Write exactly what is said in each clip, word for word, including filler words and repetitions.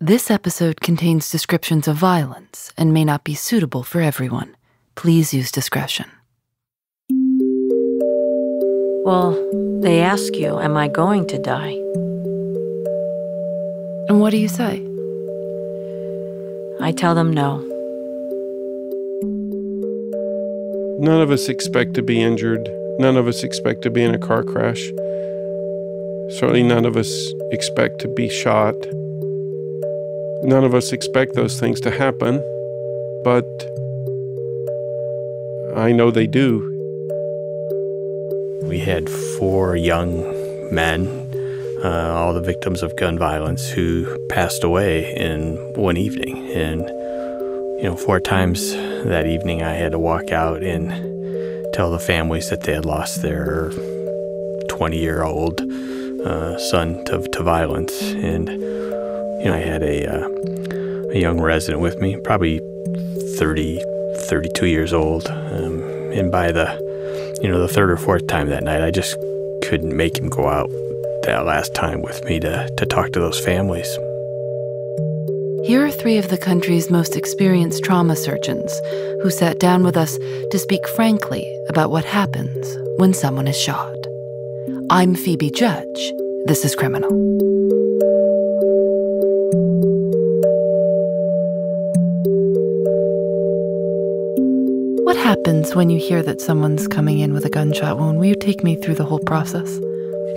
This episode contains descriptions of violence and may not be suitable for everyone. Please use discretion. Well, they ask you, am I going to die? And what do you say? I tell them no. None of us expect to be injured. None of us expect to be in a car crash. Certainly none of us expect to be shot. None of us expect those things to happen, but I know they do. We had four young men, uh, all the victims of gun violence, who passed away in one evening. And, you know, four times that evening I had to walk out and tell the families that they had lost their twenty-year-old uh, son to, to violence. And you know, I had a, uh, a young resident with me, probably thirty, thirty-two years old. Um, and by the, you know, the third or fourth time that night, I just couldn't make him go out that last time with me to, to talk to those families. Here are three of the country's most experienced trauma surgeons who sat down with us to speak frankly about what happens when someone is shot. I'm Phoebe Judge. This is Criminal. Happens when you hear that someone's coming in with a gunshot wound? Will you take me through the whole process?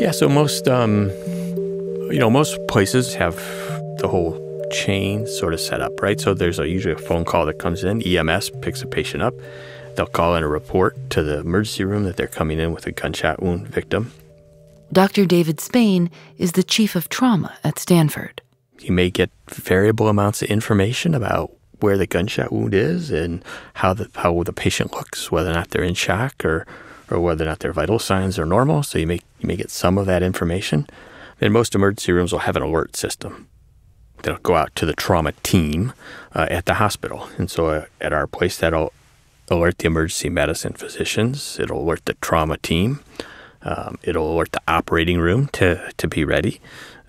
Yeah, so most, um, you know, most places have the whole chain sort of set up, right? So there's a, usually a phone call that comes in. E M S picks a patient up. They'll call in a report to the emergency room that they're coming in with a gunshot wound victim. Doctor David Spain is the chief of trauma at Stanford. He may get variable amounts of information about where the gunshot wound is and how the how the patient looks, whether or not they're in shock or or whether or not their vital signs are normal. So you may you may get some of that information. And most emergency rooms will have an alert system that'll go out to the trauma team uh, at the hospital. And so uh, at our place, that'll alert the emergency medicine physicians. It'll alert the trauma team. Um, it'll alert the operating room to to be ready.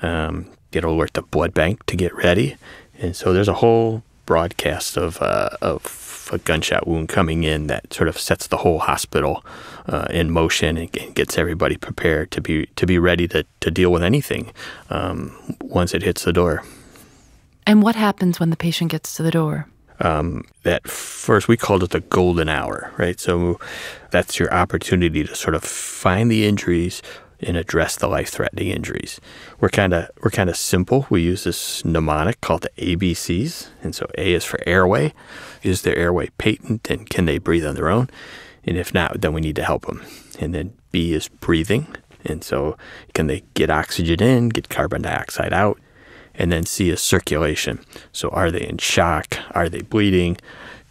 Um, it'll alert the blood bank to get ready. And so there's a whole broadcast of, uh, of a gunshot wound coming in that sort of sets the whole hospital uh, in motion and gets everybody prepared to be to be ready to, to deal with anything um, once it hits the door. And what happens when the patient gets to the door? Um, that first, we called it the golden hour, right? So that's your opportunity to sort of find the injuries and address the life-threatening injuries. We're kind of we're kind of simple. We use this mnemonic called the A B Cs. And so A is for airway. Is their airway patent, and can they breathe on their own? And if not, then we need to help them. And then B is breathing. And so can they get oxygen in, get carbon dioxide out? And then C is circulation. So are they in shock? Are they bleeding?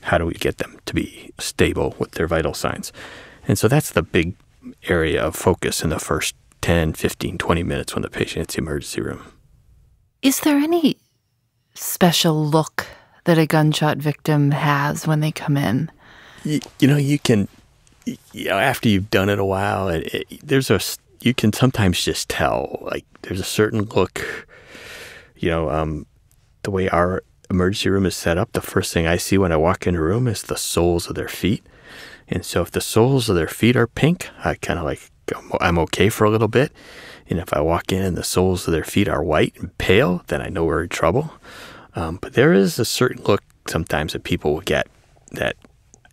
How do we get them to be stable with their vital signs? And so that's the big area of focus in the first ten, fifteen, twenty minutes when the patient hits the emergency room. Is there any special look that a gunshot victim has when they come in? You, you know, you can, you know, after you've done it a while, it, it, there's a, you can sometimes just tell, like, there's a certain look, you know, um, the way our emergency room is set up, the first thing I see when I walk in a room is the soles of their feet. And so if the soles of their feet are pink, I kind of like, I'm okay for a little bit. And if I walk in and the soles of their feet are white and pale, then I know we're in trouble. Um, but there is a certain look sometimes that people will get that,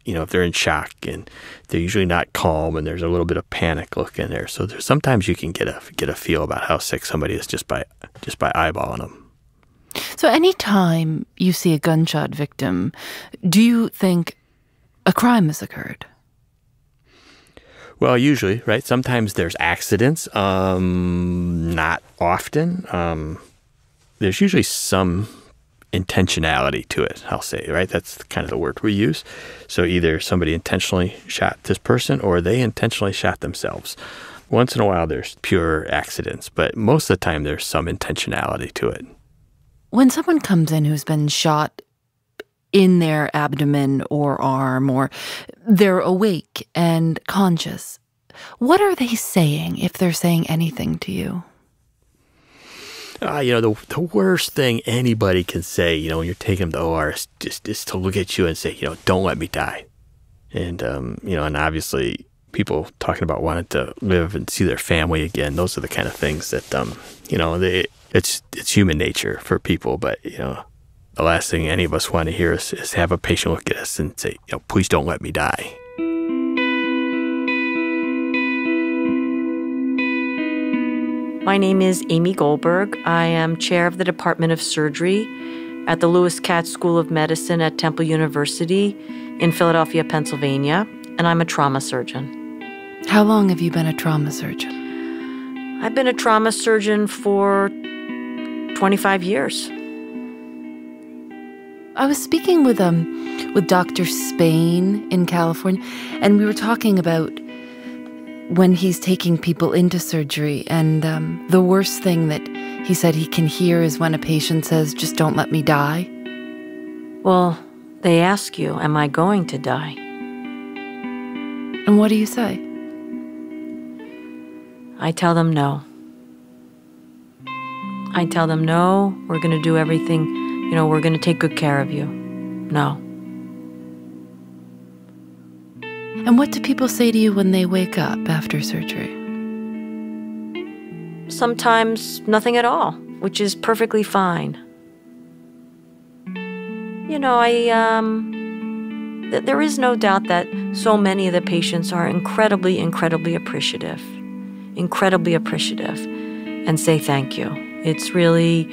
you know, if they're in shock and they're usually not calm and there's a little bit of panic look in there. So there's sometimes you can get a, get a feel about how sick somebody is just by, just by eyeballing them. So anytime you see a gunshot victim, do you think a crime has occurred? Well, usually, right? Sometimes there's accidents. Um, not often. Um, there's usually some intentionality to it, I'll say, right? That's kind of the word we use. So either somebody intentionally shot this person or they intentionally shot themselves. Once in a while, there's pure accidents, but most of the time, there's some intentionality to it. When someone comes in who's been shot in their abdomen or arm, or they're awake and conscious, what are they saying, if they're saying anything to you? uh, you know, the, the worst thing anybody can say, you know, when you're taking them to the O R is just, is to look at you and say, you know, don't let me die. And, um, you know, and obviously people talking about wanting to live and see their family again. Those are the kind of things that, um, you know, they, it's, it's human nature for people. But, you know, the last thing any of us want to hear is, is have a patient look at us and say, you know, please don't let me die. My name is Amy Goldberg. I am chair of the Department of Surgery at the Lewis Katz School of Medicine at Temple University in Philadelphia, Pennsylvania, and I'm a trauma surgeon. How long have you been a trauma surgeon? I've been a trauma surgeon for twenty-five years. I was speaking with um with Doctor Spain in California, and we were talking about when he's taking people into surgery, and um, the worst thing that he said he can hear is when a patient says, just don't let me die. Well, they ask you, am I going to die? And what do you say? I tell them no. I tell them no, we're going to do everything, you know, we're going to take good care of you. No. And what do people say to you when they wake up after surgery? Sometimes nothing at all, which is perfectly fine. You know, I, um, th- there is no doubt that so many of the patients are incredibly, incredibly appreciative, incredibly appreciative, and say thank you. It's really,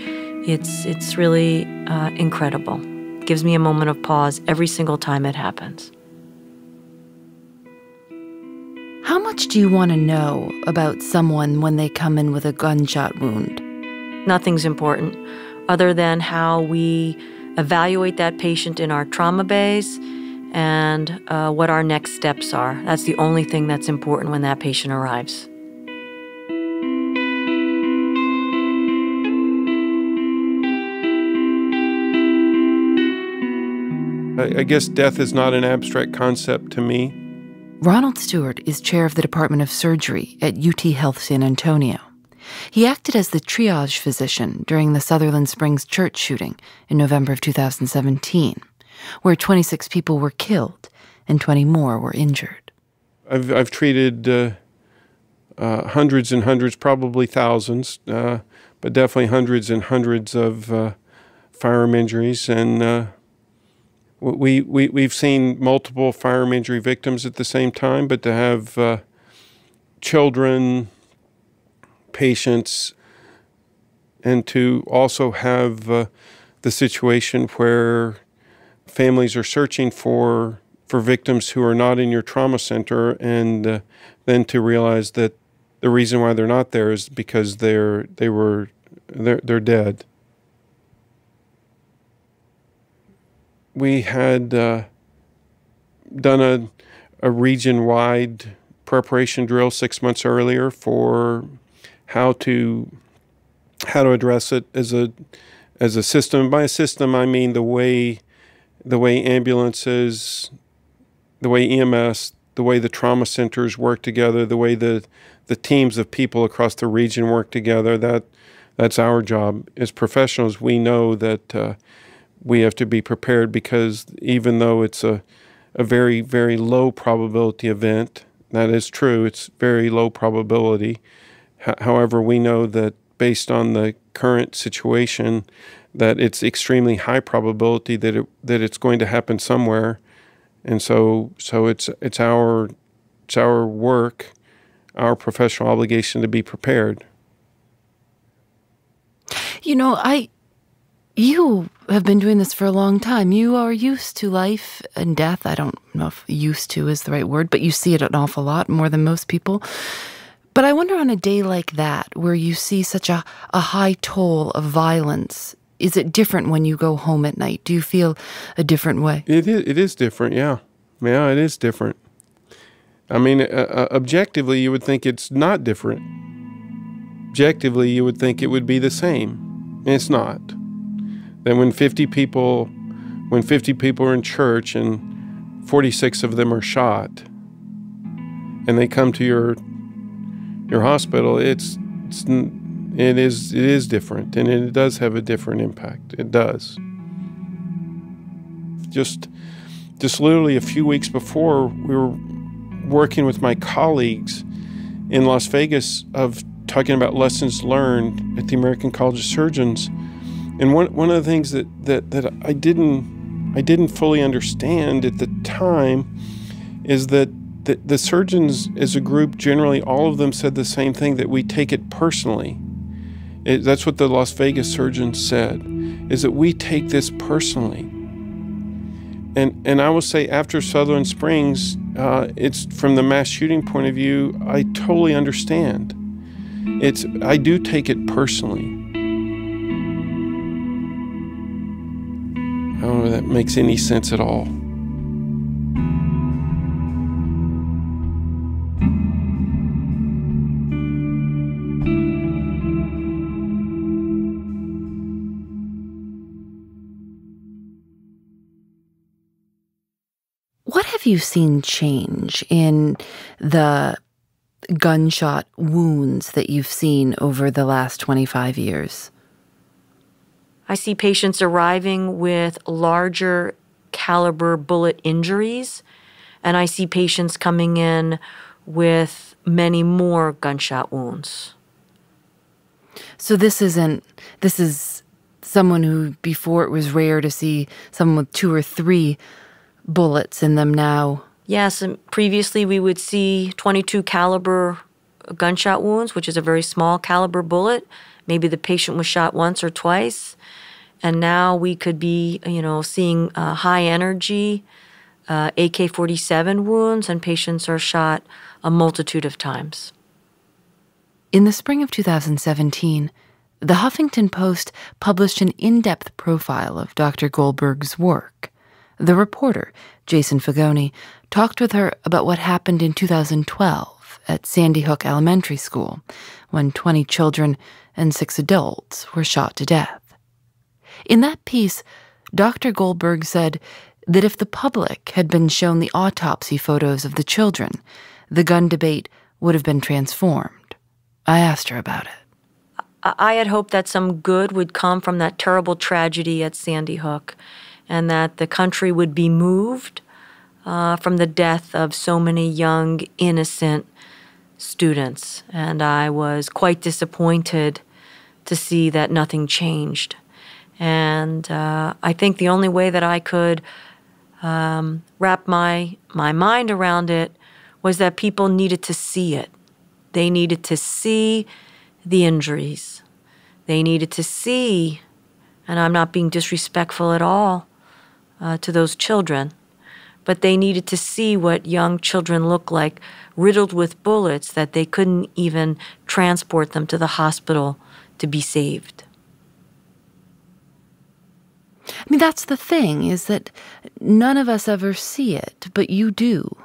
it's, it's really uh, incredible. It gives me a moment of pause every single time it happens. How much do you want to know about someone when they come in with a gunshot wound? Nothing's important other than how we evaluate that patient in our trauma bays and uh, what our next steps are. That's the only thing that's important when that patient arrives. I, I guess death is not an abstract concept to me. Ronald Stewart is chair of the Department of Surgery at U T Health San Antonio. He acted as the triage physician during the Sutherland Springs Church shooting in November of two thousand seventeen, where twenty-six people were killed and twenty more were injured. I've, I've treated uh, uh, hundreds and hundreds, probably thousands, uh, but definitely hundreds and hundreds of uh, firearm injuries, and uh, We, we, we've seen multiple firearm injury victims at the same time, but to have uh, children, patients, and to also have uh, the situation where families are searching for, for victims who are not in your trauma center, and uh, then to realize that the reason why they're not there is because they're, they were, they're, they're dead. We had uh, done a, a region-wide preparation drill six months earlier for how to how to address it as a as a system. By a system, I mean the way the way ambulances, the way E M S, the way the trauma centers work together, the way the the teams of people across the region work together. That that's our job as professionals. We know that. Uh, We have to be prepared, because even though it's a, a very, very low probability event, that is true, it's very low probability. H- however, we know that based on the current situation, that it's extremely high probability that it, that it's going to happen somewhere. And so, so it's, it's, our, it's our work, our professional obligation to be prepared. You know, I... You have been doing this for a long time. You are used to life and death. I don't know if used to is the right word, but you see it an awful lot, more than most people. But I wonder, on a day like that, where you see such a, a high toll of violence, is it different when you go home at night? Do you feel a different way? It is, it is different, yeah. Yeah, it is different. I mean, uh, objectively, you would think it's not different. Objectively, you would think it would be the same, and it's not. Then when fifty people, when fifty people are in church and forty-six of them are shot, and they come to your your hospital, it's it's, It is, it is different, and it does have a different impact. It does. Just, just literally a few weeks before, we were working with my colleagues in Las Vegas of talking about lessons learned at the American College of Surgeons. And one, one of the things that, that, that I didn't, I didn't fully understand at the time is that the, the surgeons as a group, generally, all of them said the same thing, that we take it personally. It, that's what the Las Vegas surgeons said, is that we take this personally. And, and I will say, after Sutherland Springs, uh, it's from the mass shooting point of view, I totally understand. It's, I do take it personally. I don't know if that makes any sense at all. What have you seen change in the gunshot wounds that you've seen over the last twenty-five years? I see patients arriving with larger caliber bullet injuries, and I see patients coming in with many more gunshot wounds. So this isn't, this is someone who before it was rare to see someone with two or three bullets in them now. Yes, and previously we would see twenty-two caliber gunshot wounds, which is a very small caliber bullet. Maybe the patient was shot once or twice, and now we could be, you know, seeing uh, high-energy uh, A K forty-seven wounds, and patients are shot a multitude of times. In the spring of two thousand seventeen, the Huffington Post published an in-depth profile of Doctor Goldberg's work. The reporter, Jason Fagoni, talked with her about what happened in two thousand twelve at Sandy Hook Elementary School, when twenty children and six adults were shot to death. In that piece, Doctor Goldberg said that if the public had been shown the autopsy photos of the children, the gun debate would have been transformed. I asked her about it. I had hoped that some good would come from that terrible tragedy at Sandy Hook, and that the country would be moved uh, from the death of so many young, innocent students. And I was quite disappointed to see that nothing changed. And uh, I think the only way that I could um, wrap my, my mind around it was that people needed to see it. They needed to see the injuries. They needed to see, and I'm not being disrespectful at all uh, to those children, but they needed to see what young children look like, riddled with bullets, that they couldn't even transport them to the hospital to be saved. I mean, that's the thing, is that none of us ever see it, but you do.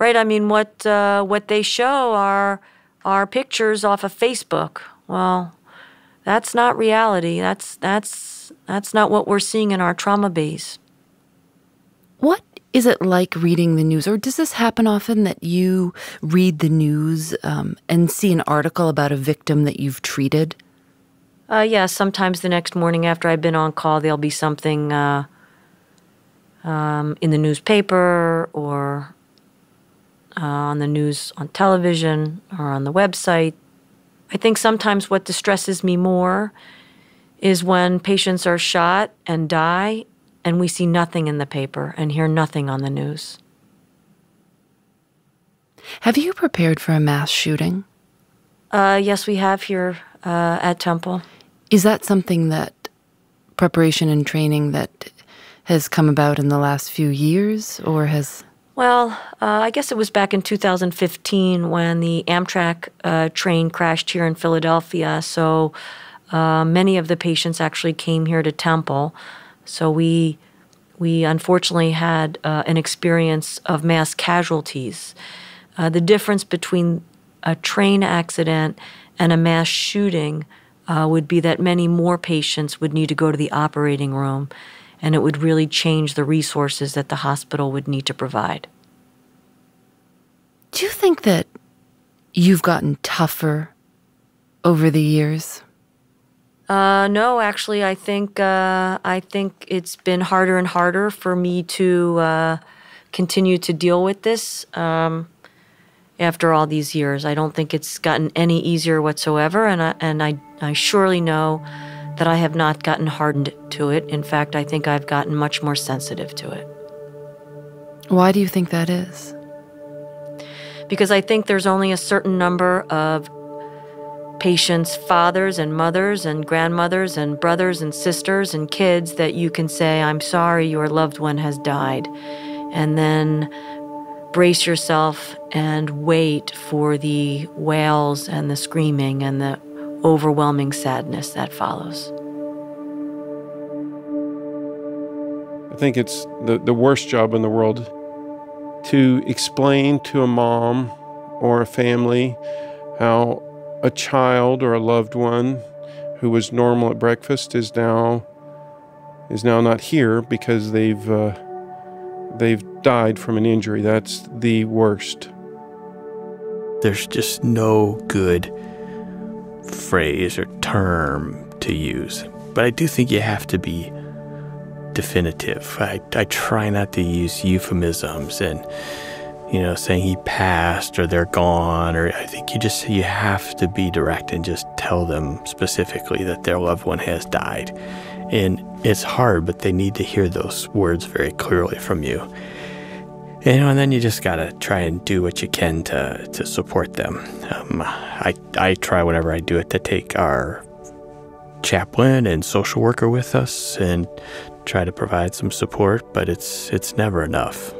Right, I mean, what, uh, what they show are, are pictures off of Facebook. Well, that's not reality. That's, that's, that's not what we're seeing in our trauma base. What is it like reading the news? Or does this happen often, that you read the news um, and see an article about a victim that you've treated? Uh, yeah, sometimes the next morning after I've been on call, there'll be something uh, um, in the newspaper or uh, on the news on television or on the website. I think sometimes what distresses me more is when patients are shot and die, and we see nothing in the paper and hear nothing on the news. Have you prepared for a mass shooting? Uh, yes, we have here uh, at Temple. Is that something that preparation and training that has come about in the last few years, or has... Well, uh, I guess it was back in two thousand fifteen when the Amtrak uh, train crashed here in Philadelphia, so uh, many of the patients actually came here to Temple. So we, we unfortunately had uh, an experience of mass casualties. Uh, the difference between a train accident and a mass shooting uh, would be that many more patients would need to go to the operating room, and it would really change the resources that the hospital would need to provide. Do you think that you've gotten tougher over the years? Uh, no, actually, I think uh, I think it's been harder and harder for me to uh, continue to deal with this um, after all these years. I don't think it's gotten any easier whatsoever, and I, and I, I surely know that I have not gotten hardened to it. In fact, I think I've gotten much more sensitive to it. Why do you think that is? Because I think there's only a certain number of patients' fathers and mothers and grandmothers and brothers and sisters and kids that you can say, I'm sorry, your loved one has died. And then brace yourself and wait for the wails and the screaming and the overwhelming sadness that follows. I think it's the, the worst job in the world to explain to a mom or a family how a child or a loved one who was normal at breakfast is now is now not here because they've uh, they've died from an injury. That's the worst. There's just no good phrase or term to use, but I do think you have to be definitive. I, I try not to use euphemisms and, you know, saying he passed or they're gone, or I think you just you have to be direct and just tell them specifically that their loved one has died. And it's hard, but they need to hear those words very clearly from you. You know, and then you just gotta try and do what you can to to support them. Um, I I try whenever I do it to take our chaplain and social worker with us and try to provide some support, but it's it's never enough.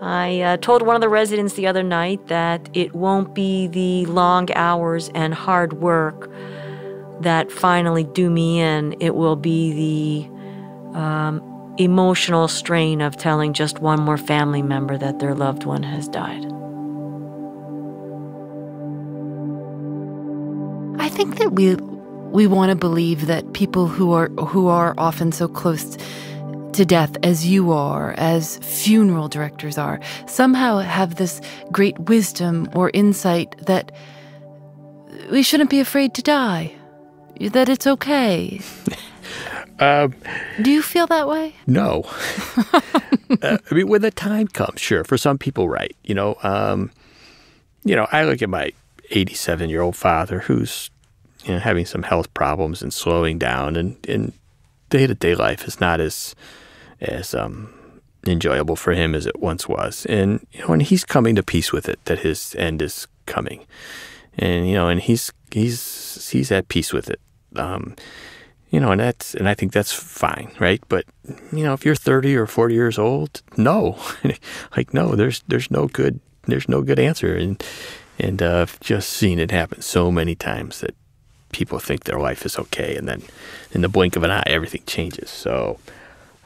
I uh, told one of the residents the other night that it won't be the long hours and hard work that finally do me in. It will be the um, emotional strain of telling just one more family member that their loved one has died. I think that we we want to believe that people who are who are often so close to death as you are, as funeral directors are, somehow have this great wisdom or insight that we shouldn't be afraid to die, that it's okay. Um, Do you feel that way? No. uh, I mean, when the time comes, sure. For some people, right. You know, um, you know, I look at my eighty-seven-year-old father who's, you know, having some health problems and slowing down, and, and day-to-day life is not as, as um, enjoyable for him as it once was. And, you know, and he's coming to peace with it, that his end is coming. And, you know, and he's, he's, he's at peace with it. Um, You know, and that's, and I think that's fine, right? But, you know, if you're thirty or forty years old, no, like no, there's there's no good there's no good answer, and and uh, I've just seen it happen so many times that people think their life is okay, and then in the blink of an eye, everything changes. So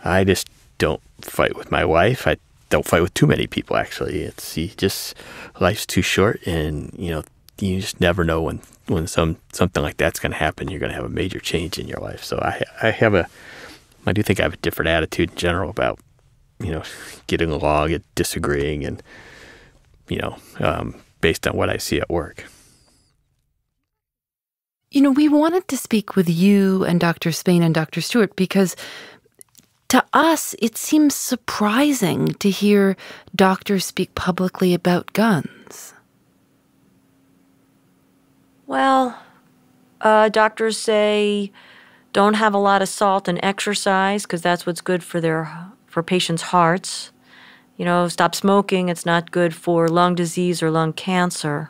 I just don't fight with my wife. I don't fight with too many people, actually. It's you just life's too short, and you know. You just never know when, when some something like that's going to happen. You're going to have a major change in your life. So I I have a I do think I have a different attitude in general about, you know, getting along and disagreeing, and you know, um, based on what I see at work. You know, we wanted to speak with you and Doctor Spain and Doctor Stewart because to us it seems surprising to hear doctors speak publicly about guns. Well, uh, doctors say don't have a lot of salt and exercise because that's what's good for their for patients' hearts. You know, stop smoking. It's not good for lung disease or lung cancer.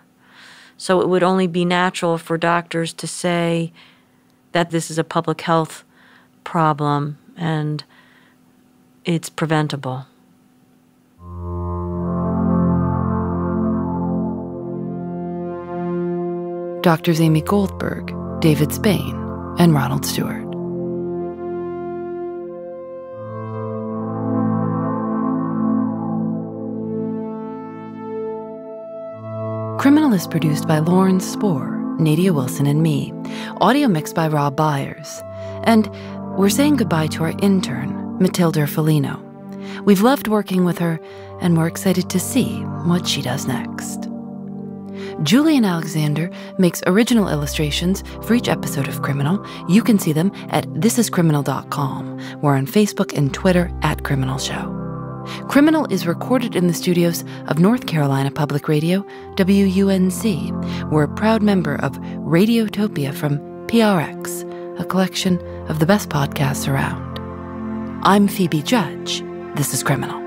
So it would only be natural for doctors to say that this is a public health problem and it's preventable. Doctors Amy Goldberg, David Spain, and Ronald Stewart. Criminal is produced by Lauren Spohr, Nadia Wilson, and me. Audio mixed by Rob Byers. And we're saying goodbye to our intern, Matilda Folino. We've loved working with her, and we're excited to see what she does next. Julian Alexander makes original illustrations for each episode of Criminal. You can see them at this is criminal dot com. We're on Facebook and Twitter at Criminal Show. Criminal is recorded in the studios of North Carolina Public Radio, W U N C. We're a proud member of Radiotopia from P R X, a collection of the best podcasts around. I'm Phoebe Judge. This is Criminal.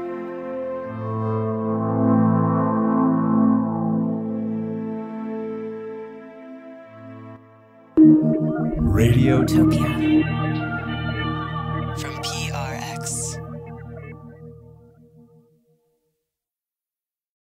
Radiotopia.